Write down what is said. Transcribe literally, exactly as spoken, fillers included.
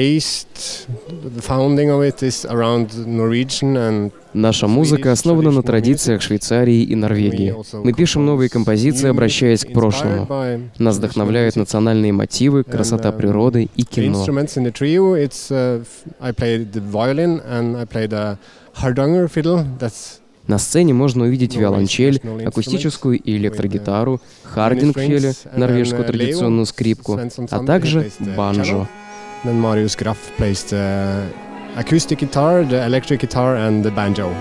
based, the founding of it is around Norwegian and Наша музыка основана на традициях Швейцарии и Норвегии. Мы пишем новые композиции, обращаясь к прошлому. Нас вдохновляют национальные мотивы, красота природы и кино. На сцене можно увидеть виолончель, акустическую и электрогитару, хардингфеля, норвежскую традиционную скрипку, а также банджо. Then Marius Graff plays the acoustic guitar, the electric guitar, and the banjo.